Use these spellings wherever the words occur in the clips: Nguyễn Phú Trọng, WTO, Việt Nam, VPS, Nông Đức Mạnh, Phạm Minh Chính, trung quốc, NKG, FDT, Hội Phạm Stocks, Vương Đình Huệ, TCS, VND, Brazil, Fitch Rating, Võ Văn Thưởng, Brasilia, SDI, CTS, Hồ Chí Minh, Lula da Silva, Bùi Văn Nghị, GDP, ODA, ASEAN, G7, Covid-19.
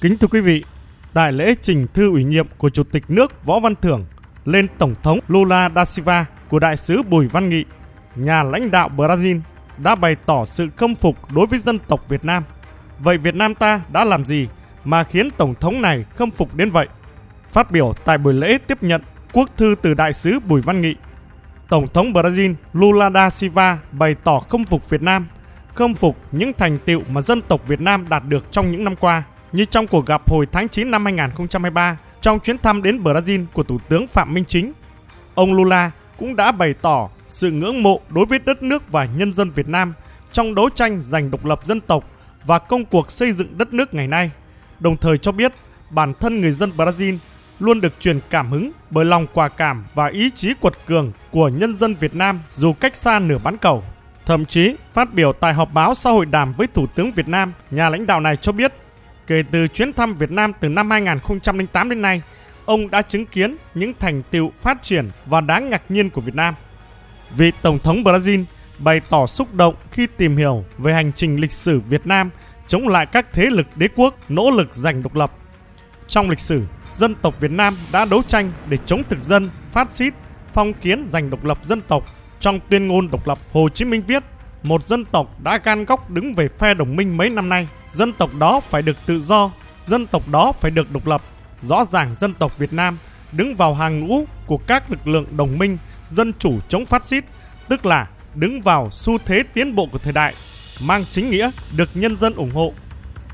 Kính thưa quý vị, tại lễ trình thư ủy nhiệm của Chủ tịch nước Võ Văn Thưởng lên Tổng thống Lula da Silva của Đại sứ Bùi Văn Nghị, nhà lãnh đạo Brazil đã bày tỏ sự khâm phục đối với dân tộc Việt Nam. Vậy Việt Nam ta đã làm gì mà khiến Tổng thống này khâm phục đến vậy? Phát biểu tại buổi lễ tiếp nhận quốc thư từ Đại sứ Bùi Văn Nghị, Tổng thống Brazil Lula da Silva bày tỏ khâm phục Việt Nam, khâm phục những thành tựu mà dân tộc Việt Nam đạt được trong những năm qua, như trong cuộc gặp hồi tháng 9 năm 2023 trong chuyến thăm đến Brazil của Thủ tướng Phạm Minh Chính. Ông Lula cũng đã bày tỏ sự ngưỡng mộ đối với đất nước và nhân dân Việt Nam trong đấu tranh giành độc lập dân tộc và công cuộc xây dựng đất nước ngày nay, đồng thời cho biết bản thân người dân Brazil luôn được truyền cảm hứng bởi lòng quả cảm và ý chí quật cường của nhân dân Việt Nam dù cách xa nửa bán cầu. Thậm chí, phát biểu tại họp báo sau hội đàm với Thủ tướng Việt Nam, nhà lãnh đạo này cho biết, kể từ chuyến thăm Việt Nam từ năm 2008 đến nay, ông đã chứng kiến những thành tựu phát triển và đáng ngạc nhiên của Việt Nam. Vị Tổng thống Brazil bày tỏ xúc động khi tìm hiểu về hành trình lịch sử Việt Nam chống lại các thế lực đế quốc nỗ lực giành độc lập. Trong lịch sử, dân tộc Việt Nam đã đấu tranh để chống thực dân, phát xít, phong kiến giành độc lập dân tộc. Trong tuyên ngôn độc lập, Hồ Chí Minh viết, một dân tộc đã gan góc đứng về phe đồng minh mấy năm nay. Dân tộc đó phải được tự do, dân tộc đó phải được độc lập. Rõ ràng dân tộc Việt Nam đứng vào hàng ngũ của các lực lượng đồng minh, dân chủ chống phát xít, tức là đứng vào xu thế tiến bộ của thời đại, mang chính nghĩa, được nhân dân ủng hộ.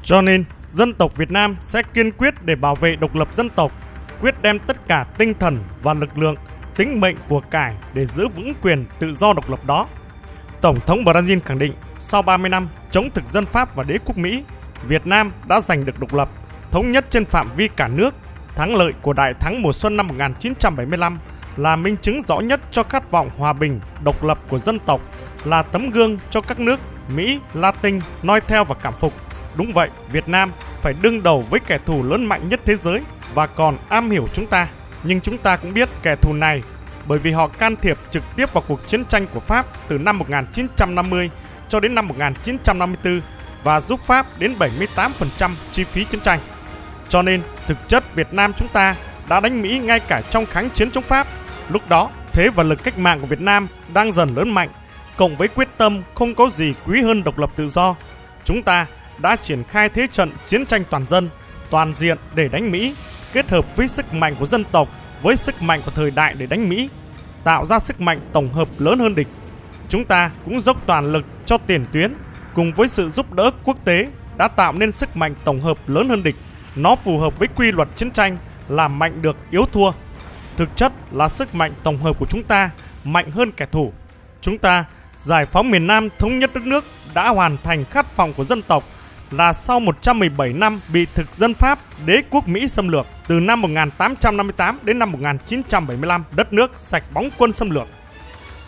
Cho nên, dân tộc Việt Nam sẽ kiên quyết để bảo vệ độc lập dân tộc, quyết đem tất cả tinh thần và lực lượng, tính mệnh của cải để giữ vững quyền tự do độc lập đó. Tổng thống Brazil khẳng định, sau 30 năm chống thực dân Pháp và đế quốc Mỹ, Việt Nam đã giành được độc lập, thống nhất trên phạm vi cả nước. Thắng lợi của Đại thắng mùa xuân năm 1975 là minh chứng rõ nhất cho khát vọng hòa bình, độc lập của dân tộc, là tấm gương cho các nước Mỹ, Latin noi theo và cảm phục. Đúng vậy, Việt Nam phải đương đầu với kẻ thù lớn mạnh nhất thế giới và còn am hiểu chúng ta. Nhưng chúng ta cũng biết kẻ thù này bởi vì họ can thiệp trực tiếp vào cuộc chiến tranh của Pháp từ năm 1950 cho đến năm 1954 và giúp Pháp đến 78% chi phí chiến tranh. Cho nên, thực chất Việt Nam chúng ta đã đánh Mỹ ngay cả trong kháng chiến chống Pháp. Lúc đó, thế và lực cách mạng của Việt Nam đang dần lớn mạnh, cộng với quyết tâm không có gì quý hơn độc lập tự do. Chúng ta đã triển khai thế trận chiến tranh toàn dân, toàn diện để đánh Mỹ, kết hợp với sức mạnh của dân tộc, với sức mạnh của thời đại để đánh Mỹ, tạo ra sức mạnh tổng hợp lớn hơn địch. Chúng ta cũng dốc toàn lực cho tiền tuyến, cùng với sự giúp đỡ quốc tế đã tạo nên sức mạnh tổng hợp lớn hơn địch. Nó phù hợp với quy luật chiến tranh là mạnh được yếu thua. Thực chất là sức mạnh tổng hợp của chúng ta mạnh hơn kẻ thù. Chúng ta giải phóng miền Nam, thống nhất đất nước đã hoàn thành khát vọng của dân tộc là sau 117 năm bị thực dân Pháp, đế quốc Mỹ xâm lược. Từ năm 1858 đến năm 1975, đất nước sạch bóng quân xâm lược.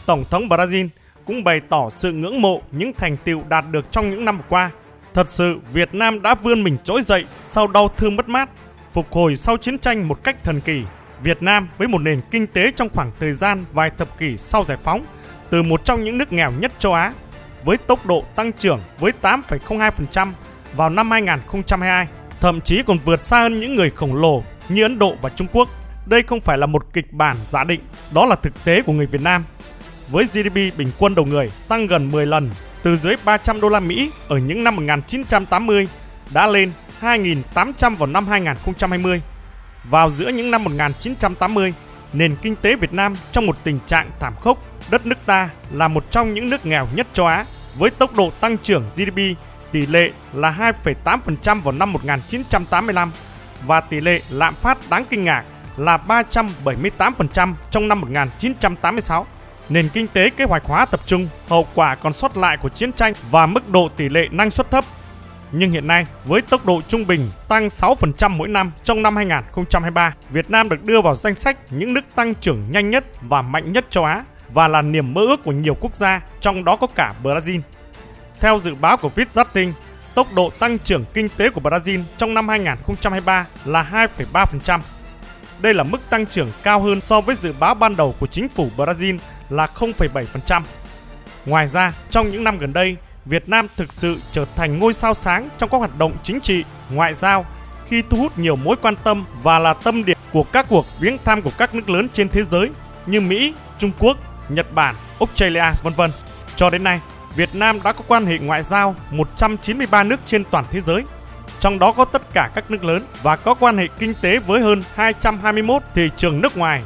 Tổng thống Brazil cũng bày tỏ sự ngưỡng mộ những thành tựu đạt được trong những năm qua. Thật sự, Việt Nam đã vươn mình trỗi dậy sau đau thương mất mát, phục hồi sau chiến tranh một cách thần kỳ. Việt Nam với một nền kinh tế trong khoảng thời gian vài thập kỷ sau giải phóng, từ một trong những nước nghèo nhất châu Á, với tốc độ tăng trưởng với 8,02% vào năm 2022, thậm chí còn vượt xa hơn những người khổng lồ như Ấn Độ và Trung Quốc. Đây không phải là một kịch bản giả định, đó là thực tế của người Việt Nam. Với GDP bình quân đầu người tăng gần 10 lần, từ dưới 300 đô la Mỹ ở những năm 1980 đã lên 2.800 vào năm 2020. Vào giữa những năm 1980, nền kinh tế Việt Nam trong một tình trạng thảm khốc. Đất nước ta là một trong những nước nghèo nhất châu Á, với tốc độ tăng trưởng GDP tỷ lệ là 2,8% vào năm 1985 và tỷ lệ lạm phát đáng kinh ngạc là 378% trong năm 1986. Nền kinh tế kế hoạch hóa tập trung, hậu quả còn sót lại của chiến tranh và mức độ tỷ lệ năng suất thấp. Nhưng hiện nay, với tốc độ trung bình tăng 6% mỗi năm trong năm 2023, Việt Nam được đưa vào danh sách những nước tăng trưởng nhanh nhất và mạnh nhất châu Á, và là niềm mơ ước của nhiều quốc gia, trong đó có cả Brazil. Theo dự báo của Fitch Rating, tốc độ tăng trưởng kinh tế của Brazil trong năm 2023 là 2,3%. Đây là mức tăng trưởng cao hơn so với dự báo ban đầu của chính phủ Brazil là 0,7%. Ngoài ra, trong những năm gần đây, Việt Nam thực sự trở thành ngôi sao sáng trong các hoạt động chính trị, ngoại giao khi thu hút nhiều mối quan tâm và là tâm điểm của các cuộc viếng thăm của các nước lớn trên thế giới như Mỹ, Trung Quốc, Nhật Bản, Australia, v.v. Cho đến nay, Việt Nam đã có quan hệ ngoại giao 193 nước trên toàn thế giới, trong đó có tất cả các nước lớn, và có quan hệ kinh tế với hơn 221 thị trường nước ngoài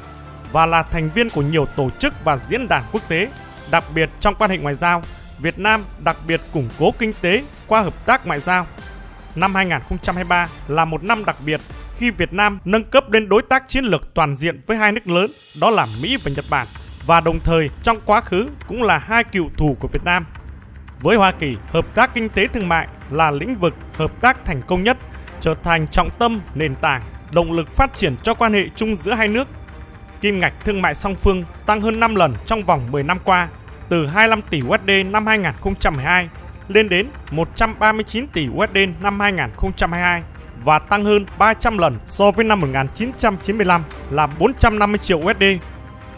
và là thành viên của nhiều tổ chức và diễn đàn quốc tế. Đặc biệt trong quan hệ ngoại giao, Việt Nam đặc biệt củng cố kinh tế qua hợp tác ngoại giao. Năm 2023 là một năm đặc biệt khi Việt Nam nâng cấp lên đối tác chiến lược toàn diện với hai nước lớn, đó là Mỹ và Nhật Bản, và đồng thời trong quá khứ cũng là hai cựu thù của Việt Nam. Với Hoa Kỳ, hợp tác kinh tế thương mại là lĩnh vực hợp tác thành công nhất, trở thành trọng tâm, nền tảng, động lực phát triển cho quan hệ chung giữa hai nước. Kim ngạch thương mại song phương tăng hơn 5 lần trong vòng 10 năm qua, từ 25 tỷ USD năm 2012 lên đến 139 tỷ USD năm 2022 và tăng hơn 300 lần so với năm 1995 là 450 triệu USD.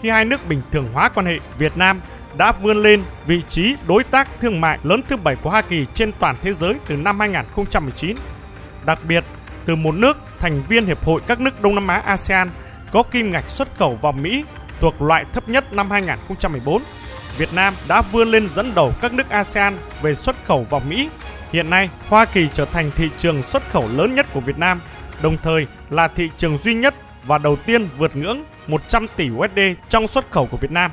Khi hai nước bình thường hóa quan hệ, Việt Nam đã vươn lên vị trí đối tác thương mại lớn thứ 7 của Hoa Kỳ trên toàn thế giới từ năm 2019. Đặc biệt, từ một nước thành viên Hiệp hội các nước Đông Nam Á ASEAN có kim ngạch xuất khẩu vào Mỹ thuộc loại thấp nhất năm 2014, Việt Nam đã vươn lên dẫn đầu các nước ASEAN về xuất khẩu vào Mỹ. Hiện nay, Hoa Kỳ trở thành thị trường xuất khẩu lớn nhất của Việt Nam, đồng thời là thị trường duy nhất và đầu tiên vượt ngưỡng 100 tỷ USD trong xuất khẩu của Việt Nam.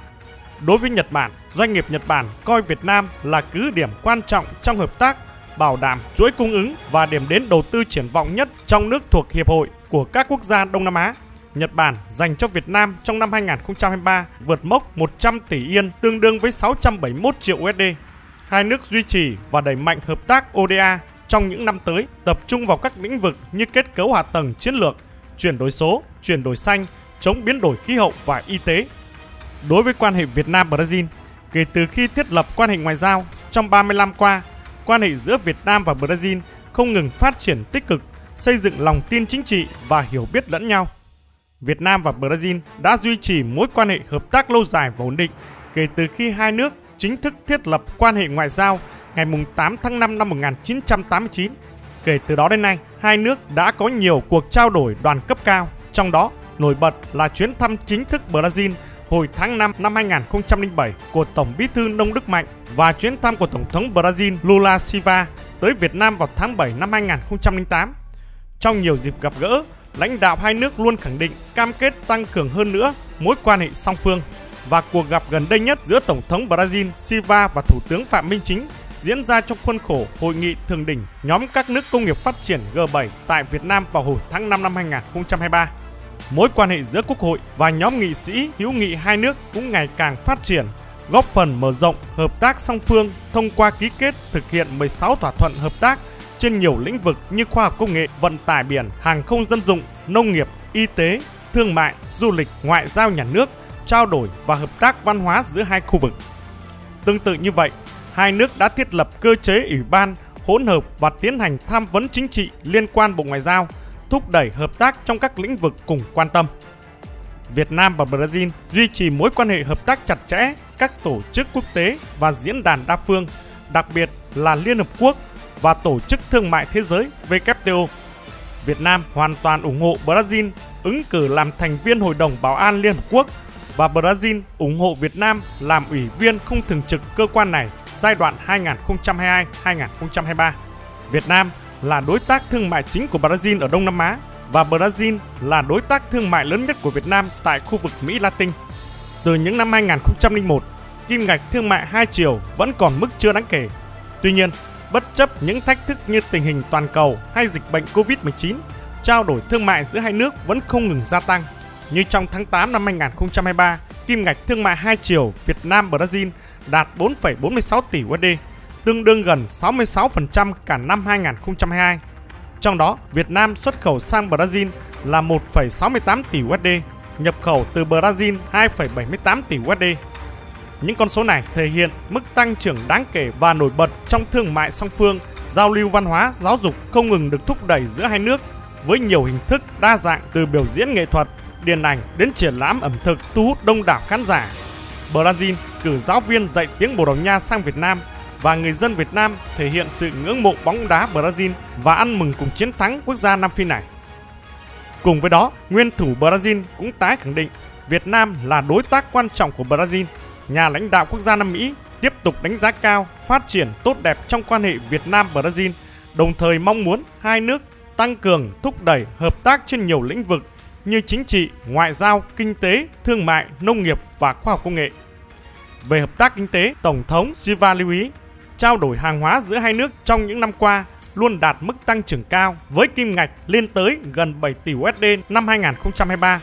Đối với Nhật Bản, doanh nghiệp Nhật Bản coi Việt Nam là cứ điểm quan trọng trong hợp tác, bảo đảm chuỗi cung ứng và điểm đến đầu tư triển vọng nhất trong nước thuộc Hiệp hội của các quốc gia Đông Nam Á. Nhật Bản dành cho Việt Nam trong năm 2023 vượt mốc 100 tỷ yên, tương đương với 671 triệu USD. Hai nước duy trì và đẩy mạnh hợp tác ODA trong những năm tới, tập trung vào các lĩnh vực như kết cấu hạ tầng chiến lược, chuyển đổi số, chuyển đổi xanh, chống biến đổi khí hậu và y tế. Đối với quan hệ Việt Nam-Brazil, kể từ khi thiết lập quan hệ ngoại giao trong 30 năm qua, quan hệ giữa Việt Nam và Brazil không ngừng phát triển tích cực, xây dựng lòng tin chính trị và hiểu biết lẫn nhau. Việt Nam và Brazil đã duy trì mối quan hệ hợp tác lâu dài và ổn định kể từ khi hai nước chính thức thiết lập quan hệ ngoại giao ngày 8 tháng 5 năm 1989. Kể từ đó đến nay, hai nước đã có nhiều cuộc trao đổi đoàn cấp cao, trong đó nổi bật là chuyến thăm chính thức Brazil hồi tháng 5 năm 2007 của Tổng Bí thư Nông Đức Mạnh và chuyến thăm của Tổng thống Brazil Lula da Silva tới Việt Nam vào tháng 7 năm 2008. Trong nhiều dịp gặp gỡ, lãnh đạo hai nước luôn khẳng định cam kết tăng cường hơn nữa mối quan hệ song phương, và cuộc gặp gần đây nhất giữa Tổng thống Brazil Silva và Thủ tướng Phạm Minh Chính diễn ra trong khuôn khổ Hội nghị Thượng đỉnh nhóm các nước công nghiệp phát triển G7 tại Việt Nam vào hồi tháng 5 năm 2023. Mối quan hệ giữa Quốc hội và nhóm nghị sĩ hữu nghị hai nước cũng ngày càng phát triển, góp phần mở rộng hợp tác song phương thông qua ký kết thực hiện 16 thỏa thuận hợp tác trên nhiều lĩnh vực như khoa học công nghệ, vận tải biển, hàng không dân dụng, nông nghiệp, y tế, thương mại, du lịch, ngoại giao nhà nước, trao đổi và hợp tác văn hóa giữa hai khu vực. Tương tự như vậy, hai nước đã thiết lập cơ chế ủy ban hỗn hợp và tiến hành tham vấn chính trị liên quan Bộ Ngoại giao, thúc đẩy hợp tác trong các lĩnh vực cùng quan tâm. Việt Nam và Brazil duy trì mối quan hệ hợp tác chặt chẽ các tổ chức quốc tế và diễn đàn đa phương, đặc biệt là Liên Hợp Quốc và Tổ chức Thương mại Thế giới WTO. Việt Nam hoàn toàn ủng hộ Brazil ứng cử làm thành viên Hội đồng Bảo an Liên Hợp Quốc và Brazil ủng hộ Việt Nam làm ủy viên không thường trực cơ quan này giai đoạn 2022-2023. Việt Nam là đối tác thương mại chính của Brazil ở Đông Nam Á và Brazil là đối tác thương mại lớn nhất của Việt Nam tại khu vực Mỹ Latin. Từ những năm 2001, kim ngạch thương mại hai chiều vẫn còn mức chưa đáng kể. Tuy nhiên, bất chấp những thách thức như tình hình toàn cầu hay dịch bệnh Covid-19, trao đổi thương mại giữa hai nước vẫn không ngừng gia tăng. Như trong tháng 8 năm 2023, kim ngạch thương mại hai chiều Việt Nam-Brazil đạt 4,46 tỷ USD, tương đương gần 66% cả năm 2022. Trong đó, Việt Nam xuất khẩu sang Brazil là 1,68 tỷ USD, nhập khẩu từ Brazil 2,78 tỷ USD. Những con số này thể hiện mức tăng trưởng đáng kể và nổi bật trong thương mại song phương, giao lưu văn hóa, giáo dục không ngừng được thúc đẩy giữa hai nước với nhiều hình thức đa dạng từ biểu diễn nghệ thuật, điện ảnh đến triển lãm ẩm thực thu hút đông đảo khán giả. Brazil cử giáo viên dạy tiếng Bồ Đào Nha sang Việt Nam và người dân Việt Nam thể hiện sự ngưỡng mộ bóng đá Brazil và ăn mừng cùng chiến thắng quốc gia Nam Phi này. Cùng với đó, nguyên thủ Brazil cũng tái khẳng định Việt Nam là đối tác quan trọng của Brazil. Nhà lãnh đạo quốc gia Nam Mỹ tiếp tục đánh giá cao phát triển tốt đẹp trong quan hệ Việt Nam-Brazil, đồng thời mong muốn hai nước tăng cường thúc đẩy hợp tác trên nhiều lĩnh vực như chính trị, ngoại giao, kinh tế, thương mại, nông nghiệp và khoa học công nghệ. Về hợp tác kinh tế, Tổng thống Silva lưu ý trao đổi hàng hóa giữa hai nước trong những năm qua luôn đạt mức tăng trưởng cao với kim ngạch lên tới gần 7 tỷ USD năm 2023.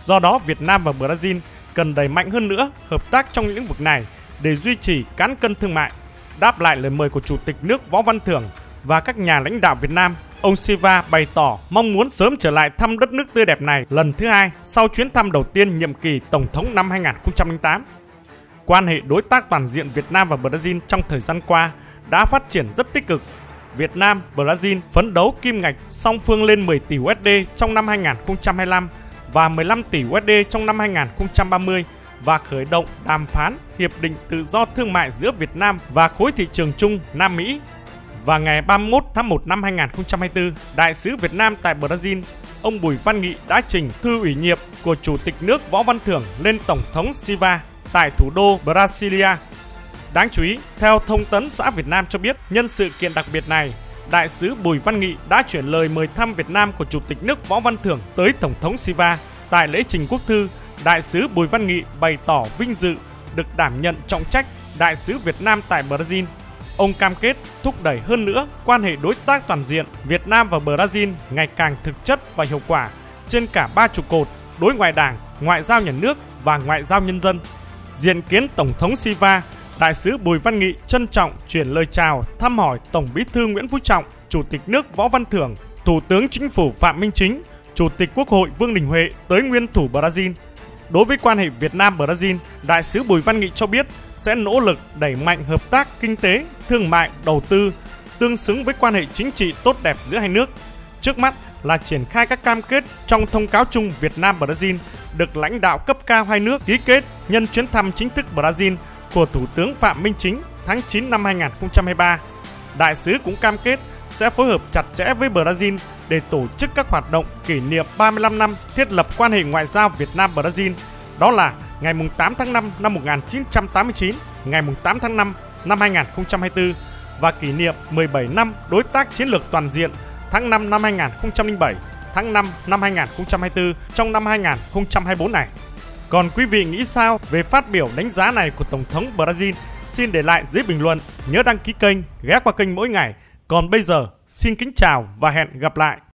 Do đó, Việt Nam và Brazil cần đẩy mạnh hơn nữa hợp tác trong những lĩnh vực này để duy trì cán cân thương mại. Đáp lại lời mời của Chủ tịch nước Võ Văn Thưởng và các nhà lãnh đạo Việt Nam, ông Silva bày tỏ mong muốn sớm trở lại thăm đất nước tươi đẹp này lần thứ hai sau chuyến thăm đầu tiên nhiệm kỳ Tổng thống năm 2008. Quan hệ đối tác toàn diện Việt Nam và Brazil trong thời gian qua đã phát triển rất tích cực. Việt Nam, Brazil phấn đấu kim ngạch song phương lên 10 tỷ USD trong năm 2025 và 15 tỷ USD trong năm 2030 và khởi động đàm phán Hiệp định Tự do Thương mại giữa Việt Nam và khối thị trường chung Nam Mỹ. Và ngày 31 tháng 1 năm 2024, Đại sứ Việt Nam tại Brazil, ông Bùi Văn Nghị đã trình thư ủy nhiệm của Chủ tịch nước Võ Văn Thưởng lên Tổng thống Silva tại thủ đô Brasilia. Đáng chú ý, theo Thông tấn xã Việt Nam cho biết, nhân sự kiện đặc biệt này, Đại sứ Bùi Văn Nghị đã chuyển lời mời thăm Việt Nam của Chủ tịch nước Võ Văn Thưởng tới Tổng thống Silva. Tại lễ trình quốc thư, Đại sứ Bùi Văn Nghị bày tỏ vinh dự được đảm nhận trọng trách Đại sứ Việt Nam tại Brazil. Ông cam kết thúc đẩy hơn nữa quan hệ đối tác toàn diện Việt Nam và Brazil ngày càng thực chất và hiệu quả trên cả ba trụ cột đối ngoại đảng, ngoại giao nhà nước và ngoại giao nhân dân. Diện kiến Tổng thống Silva, Đại sứ Bùi Văn Nghị trân trọng chuyển lời chào thăm hỏi Tổng Bí thư Nguyễn Phú Trọng, Chủ tịch nước Võ Văn Thưởng, Thủ tướng Chính phủ Phạm Minh Chính, Chủ tịch Quốc hội Vương Đình Huệ tới nguyên thủ Brazil. Đối với quan hệ Việt Nam-Brazil, Đại sứ Bùi Văn Nghị cho biết sẽ nỗ lực đẩy mạnh hợp tác kinh tế, thương mại, đầu tư, tương xứng với quan hệ chính trị tốt đẹp giữa hai nước. Trước mắt là triển khai các cam kết trong thông cáo chung Việt Nam-Brazil được lãnh đạo cấp cao hai nước ký kết nhân chuyến thăm chính thức Brazil của Thủ tướng Phạm Minh Chính tháng 9 năm 2023. Đại sứ cũng cam kết sẽ phối hợp chặt chẽ với Brazil để tổ chức các hoạt động kỷ niệm 35 năm thiết lập quan hệ ngoại giao Việt Nam-Brazil, đó là ngày 8 tháng 5 năm 1989, ngày 8 tháng 5 năm 2024 và kỷ niệm 17 năm đối tác chiến lược toàn diện tháng 5 năm 2007, tháng 5 năm 2024 trong năm 2024 này. Còn quý vị nghĩ sao về phát biểu đánh giá này của Tổng thống Brazil? Xin để lại dưới bình luận, nhớ đăng ký kênh, ghé qua kênh mỗi ngày. Còn bây giờ, xin kính chào và hẹn gặp lại!